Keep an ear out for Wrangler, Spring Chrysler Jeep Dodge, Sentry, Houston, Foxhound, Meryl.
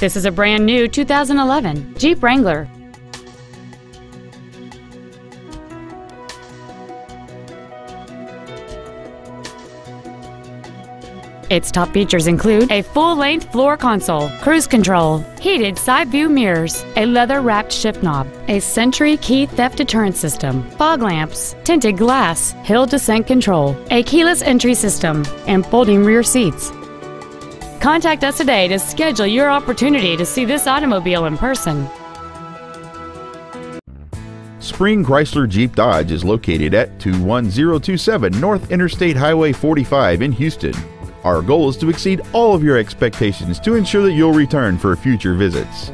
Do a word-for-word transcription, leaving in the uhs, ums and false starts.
This is a brand new two thousand eleven Jeep Wrangler. Its top features include a full-length floor console, cruise control, heated side view mirrors, a leather-wrapped shift knob, a Sentry key theft deterrent system, fog lamps, tinted glass, hill descent control, a keyless entry system, and folding rear seats. Contact us today to schedule your opportunity to see this automobile in person. Spring Chrysler Jeep Dodge is located at two one zero two seven North Interstate Highway forty-five in Houston. Our goal is to exceed all of your expectations to ensure that you'll return for future visits.